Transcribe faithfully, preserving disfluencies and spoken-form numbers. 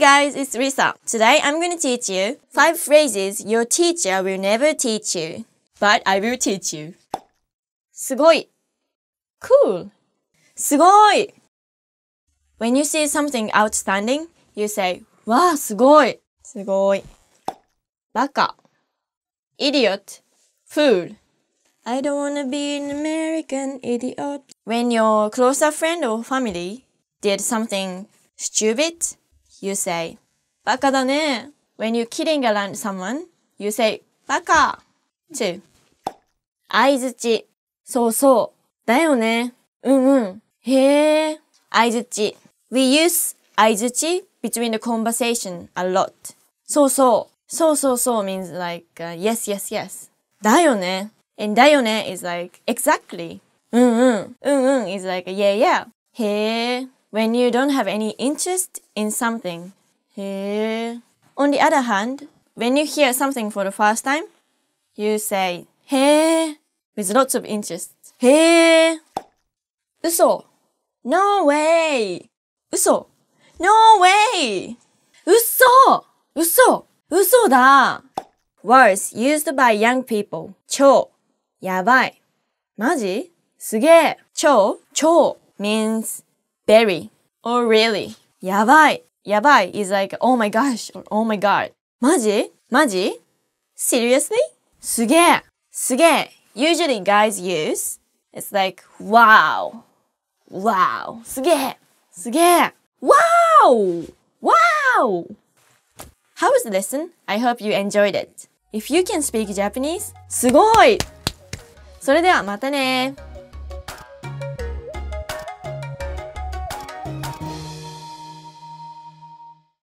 guys, it's Risa. Today I'm going to teach you five phrases your teacher will never teach you, but I will teach you. すごい Cool. すごい When you see something outstanding, you say, わあ、すごい すごい バカ Idiot. Fool. I don't want to be an American idiot. When your closer friend or family did something stupid, you say, バカだね When you're kidding around someone, you say, バカ two. 相槌そうそうだよねうんうんへえ相槌 We use 相槌 between the conversation a lot. そうそうそうそうそう means like、uh, yes, yes, yes. だよね And だよね is like exactly. うんうんうんうん is like yeah, yeah. へえ When you don't have any interest in something. へえ On the other hand, when you hear something for the first time, you say へえ with lots of interest. へえ 嘘 No way 嘘 No way 嘘 嘘 嘘だ Words used by young people. 超やばいマジすげえ超超 means very or really. やばいやばい is like oh my gosh or oh my god. マジマジ Seriously? すげえすげえ Usually guys use, it's like, wow, wow, すげえ、すげえ、wow, wow. How was the lesson? I hope you enjoyed it. If you can speak Japanese, すごい。それではまたね。